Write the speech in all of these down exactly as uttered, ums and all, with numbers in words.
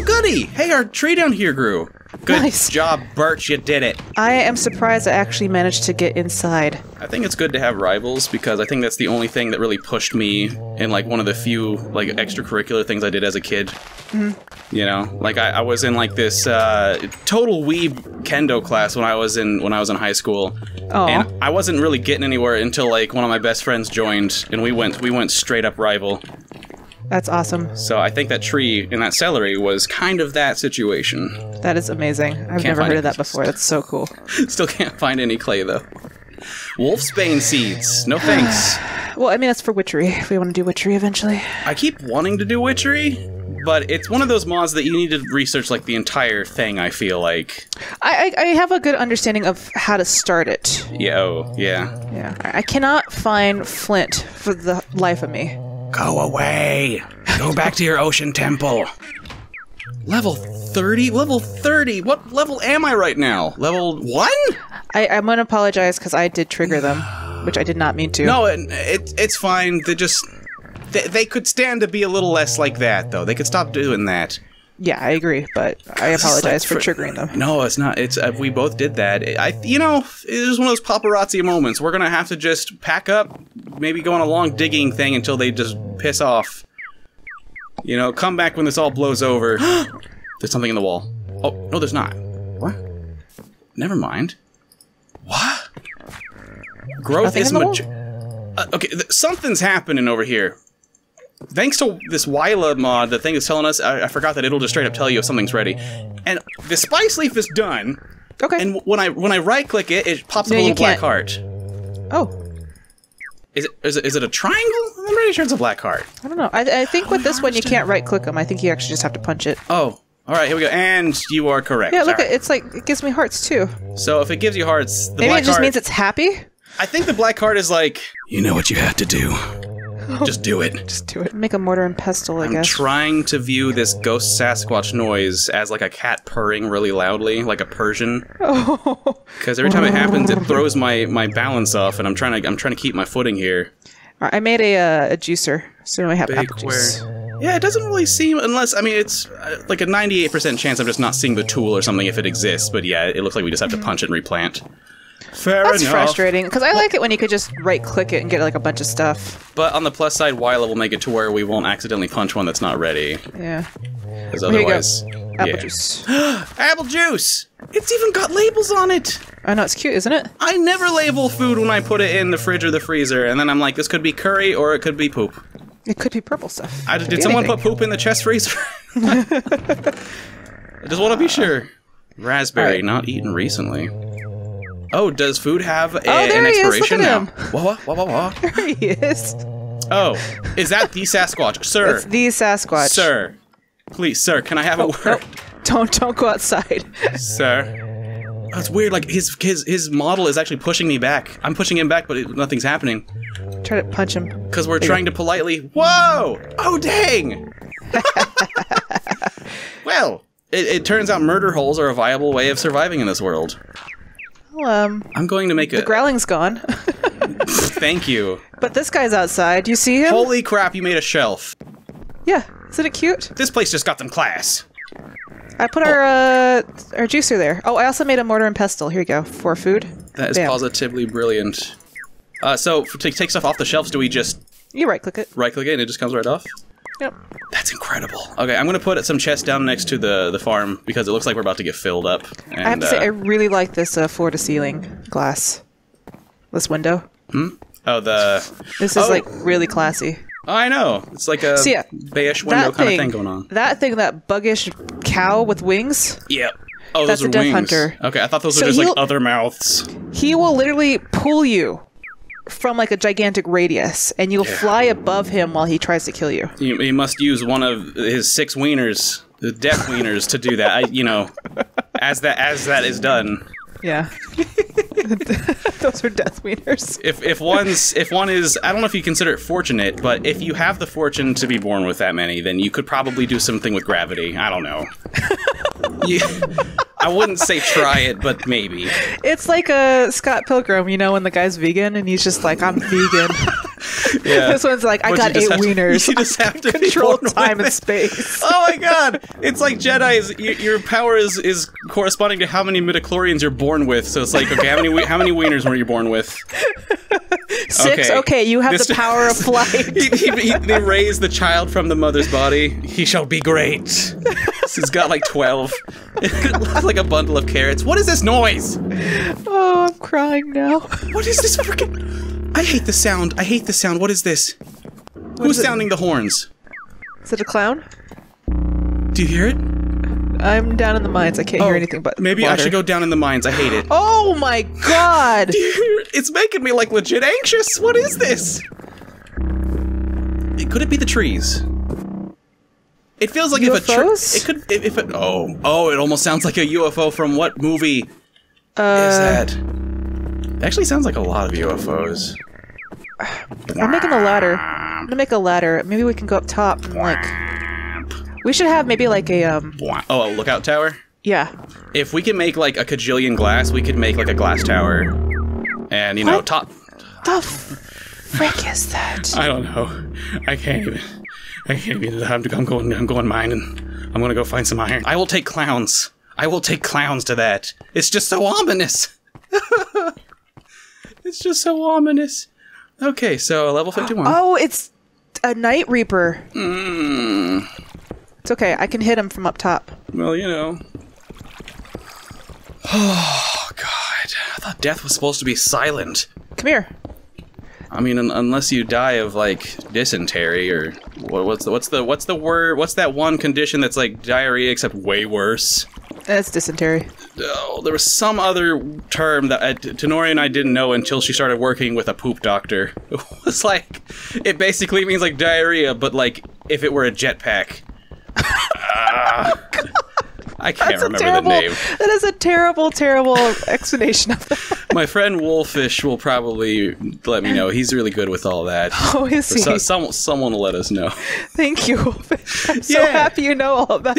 Oh, goody! Hey, our tree down here grew. Good nice. job, Birch. You did it. I am surprised I actually managed to get inside. I think it's good to have rivals because I think that's the only thing that really pushed me in like one of the few like extracurricular things I did as a kid. Mm-hmm. You know, like I, I was in like this uh, total weeb kendo class when I was in when I was in high school, Aww. and I wasn't really getting anywhere until like one of my best friends joined, and we went we went straight up rival. That's awesome. So I think that tree and that celery was kind of that situation. That is amazing. I've never heard of that before. That's so cool. Still can't find any clay, though. Wolfsbane seeds. No thanks. Well, I mean, that's for witchery, if we want to do witchery eventually. I keep wanting to do witchery, but it's one of those mods that you need to research, like, the entire thing, I feel like. I, I, I have a good understanding of how to start it. Yeah, oh, yeah. Yeah. I cannot find flint for the life of me. Go away! Go back to your ocean temple! Level thirty? Level thirty? What level am I right now? Level one? I, I'm gonna apologize because I did trigger them, which I did not mean to. No, it, it, it's fine. They just... They, they could stand to be a little less like that, though. They could stop doing that. Yeah, I agree, but I apologize like for, for triggering them. No, it's not. It's uh, we both did that. I, you know, it was one of those paparazzi moments. We're gonna have to just pack up, maybe go on a long digging thing until they just piss off. You know, come back when this all blows over. There's something in the wall. Oh no, there's not. What? Never mind. What? Growth is much. Uh, okay, th something's happening over here. Thanks to this Waila mod, the thing is telling us, I, I forgot that it'll just straight up tell you if something's ready. And the spice leaf is done. Okay. And when I when I right click it, it pops no, up a little black heart. Oh. Is it, is it is it a triangle? I'm pretty sure it's a black heart. I don't know. I, I think oh, with this one you can't right click them. I think you actually just have to punch it. Oh. All right, here we go. And you are correct. Yeah, look, right. it's like it gives me hearts too. So if it gives you hearts, the Maybe black it just heart, means it's happy? I think the black heart is like, you know what you have to do. Just do it. Just do it. Make a mortar and pestle, I I'm guess. I'm trying to view this ghost Sasquatch noise as like a cat purring really loudly, like a Persian. Oh. Because every time it happens, it throws my my balance off, and I'm trying to I'm trying to keep my footing here. I made a uh, a juicer, so I have Big apple juice. Where? Yeah, it doesn't really seem unless I mean it's uh, like a ninety-eight percent chance I'm just not seeing the tool or something if it exists. But yeah, it looks like we just have to punch it and replant. Fair That's enough. frustrating, because I like it when you could just right-click it and get, like, a bunch of stuff. But on the plus side, Waila will make it to where we won't accidentally punch one that's not ready. Yeah. Because otherwise... Here you go. Apple yeah. juice. Apple juice! It's even got labels on it! I know, it's cute, isn't it? I never label food when I put it in the fridge or the freezer, and then I'm like, this could be curry or it could be poop. It could be purple stuff. I, did someone anything. put poop in the chest freezer? I just want to be sure. Raspberry, right. not eaten recently. Oh, does food have a, oh, there an expiration now? Whoa, whoa, whoa, whoa. There he is. Oh, is that the Sasquatch? Sir. It's the Sasquatch. Sir. Please, sir, can I have oh, a word? No. Don't don't go outside. Sir. Oh, it's weird, like his his his model is actually pushing me back. I'm pushing him back, but it, nothing's happening. Try to punch him. Because we're there trying to politely Whoa! Oh dang! Well, it, it turns out murder holes are a viable way of surviving in this world. Well, um, I'm going to make it. The growling's gone. Thank you. But this guy's outside. You see him? Holy crap, you made a shelf. Yeah. Isn't it cute? This place just got them class. I put oh. our uh, our juicer there. Oh, I also made a mortar and pestle. Here you go. For food. That is Bam. positively brilliant. Uh, so, to take stuff off the shelves, do we just... You right-click it. Right-click it and it just comes right off? Yep. That's incredible. Okay, I'm going to put some chests down next to the, the farm because it looks like we're about to get filled up. And, I have to uh, say, I really like this uh, floor-to-ceiling glass. This window. Hmm? Oh, the... This is, oh. like, really classy. I know. It's like a so, yeah, beige window kind thing, of thing going on. That thing, that buggish cow with wings? Yep. Oh, those are wings. That's a Death Hunter. Okay, I thought those so were just, like, other mouths. He will literally pull you from like a gigantic radius, and you'll yeah. fly above him while he tries to kill you. You, you must use one of his six wieners, the death wieners, to do that. I, you know, as that as that is done. Yeah, those are death wieners. If if one's if one is, I don't know if you consider it fortunate, but if you have the fortune to be born with that many, then you could probably do something with gravity. I don't know. you, I wouldn't say try it, but maybe. It's like a Scott Pilgrim, you know, when the guy's vegan and he's just like, I'm vegan. Yeah. This one's like, I got eight wieners. You just have to control time and space. Oh my god! It's like Jedi's. Your, your power is is corresponding to how many midichlorians you're born with. So it's like, okay, how many how many wieners were you born with? Six. Okay, okay you have this the power of flight. he, he, he, they raise the child from the mother's body. He shall be great. So he's got like twelve. It looks like a bundle of carrots. What is this noise? Oh, I'm crying now. What is this freaking? I hate the sound. I hate the sound. What is this? What Who's is sounding the horns? Is it a clown? Do you hear it? I'm down in the mines. I can't oh, hear anything but maybe water. I should go down in the mines. I hate it. Oh my god! Do you hear it? It's making me like legit anxious. What is this? Could it be the trees? It feels like U F Os? If a tree. It could. If, if it, oh, oh! It almost sounds like a U F O from what movie? Uh, is that? It actually sounds like a lot of U F Os. I'm making a ladder. I'm gonna make a ladder. Maybe we can go up top and like... We should have maybe like a, um... Oh, a lookout tower? Yeah. If we can make like a cajillion glass, we could make like a glass tower. And, you know, what top... the frick is that? I don't know. I can't even... I can't even... I'm going, I'm going mining. I'm gonna go find some iron. I will take clowns. I will take clowns to that. It's just so ominous. It's just so ominous. Okay, so level fifty-one. Oh, it's a Night Reaper. Mm. It's okay. I can hit him from up top. Well, you know. Oh, God. I thought death was supposed to be silent. Come here. I mean, un unless you die of, like, dysentery or... What, what's the, what's the, what's the word... What's that one condition that's like diarrhea except way worse? That's dysentery. Oh, there was some other term that I, Tenori and I didn't know until she started working with a poop doctor. It was like, it basically means like diarrhea, but like if it were a jetpack. uh, I can't That's remember terrible, the name. That is a terrible, terrible explanation of that. My friend Wolfish will probably let me know. He's really good with all that. Oh, is he? So, some, someone will let us know. Thank you, Wolfish. I'm so yeah. happy you know all of that.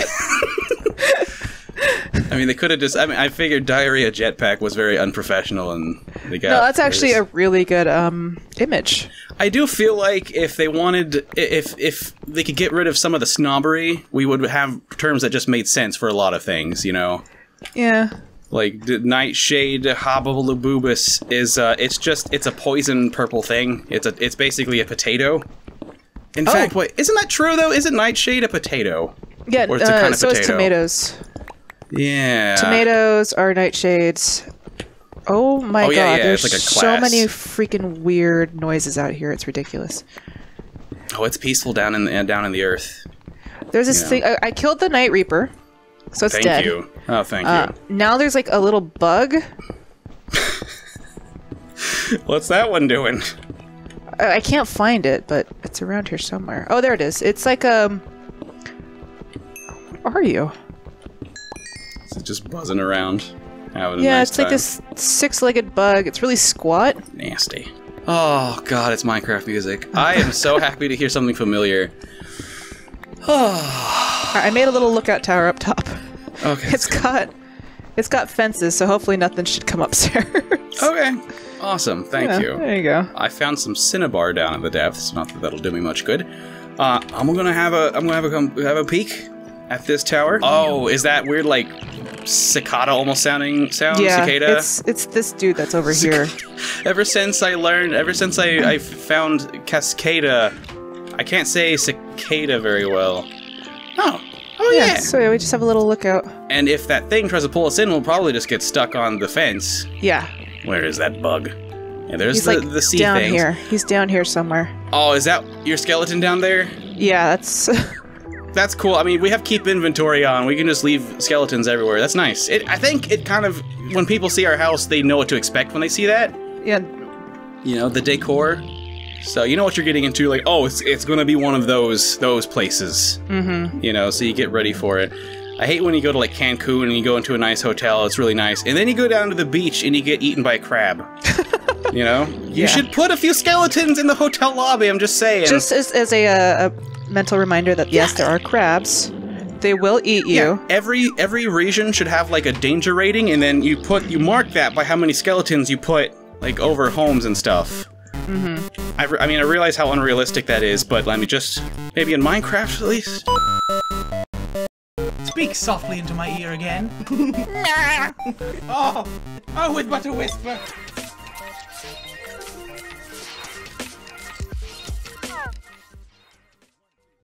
I mean, they could have just... I mean, I figured diarrhea jetpack was very unprofessional, and they got... No, that's actually a really good um, image. I do feel like if they wanted... If, if they could get rid of some of the snobbery, we would have terms that just made sense for a lot of things, you know? Yeah. Like, nightshade hobobobubus is... Uh, it's just... It's a poison purple thing. It's a. It's basically a potato. In oh. fact, wait, isn't that true, though? Isn't nightshade a potato? Yeah, or it's uh, a kind of so potato? Is tomatoes. Yeah. Tomatoes are nightshades. Oh my oh, god, yeah, yeah. there's like so many freaking weird noises out here. It's ridiculous. Oh, it's peaceful down in the, down in the earth. There's this yeah. thing. I, I killed the Night Reaper, so it's thank dead. Thank you. Oh, thank uh, you. Now there's like a little bug. What's that one doing? I, I can't find it, but it's around here somewhere. Oh, there it is. It's like um. Where are you? Just buzzing around, having a yeah, nice it's like time. This six-legged bug. It's really squat. Nasty. Oh god, it's Minecraft music. I am so happy to hear something familiar. Oh. I made a little lookout tower up top. Okay. It's got, it's got fences, so hopefully nothing should come upstairs. Okay. Awesome. Thank yeah, you. There you go. I found some cinnabar down at the depths. Not that that'll do me much good. Uh, I'm gonna have a, I'm gonna have a, have a peek at this tower. Oh, is that weird like? Cicada almost sounding sound. Yeah, cicada. It's it's this dude that's over here. Ever since I learned, ever since I I found Cascada, I can't say cicada very well. Oh, oh yeah. yeah. So yeah, we just have a little lookout. And if that thing tries to pull us in, we'll probably just get stuck on the fence. Yeah. Where is that bug? And yeah, there's He's the like the sea thing. Down things. here. He's down here somewhere. Oh, is that your skeleton down there? Yeah, that's. That's cool. I mean, we have keep inventory on. We can just leave skeletons everywhere. That's nice. It, I think it kind of... When people see our house, they know what to expect when they see that. Yeah. You know, the decor. So you know what you're getting into. Like, oh, it's, it's going to be one of those those places. Mm-hmm. You know, so you get ready for it. I hate when you go to, like, Cancun and you go into a nice hotel. It's really nice. And then you go down to the beach and you get eaten by a crab. You know? Yeah. You should put a few skeletons in the hotel lobby, I'm just saying. Just as, as a... Uh, a mental reminder that yes, there are crabs. They will eat you. Yeah. Every every region should have like a danger rating, and then you put you mark that by how many skeletons you put like over homes and stuff. Mm-hmm. I, re I mean, I realize how unrealistic that is, but let me just... Maybe in Minecraft, at least? Speak softly into my ear again. Oh! Oh, with but a whisper!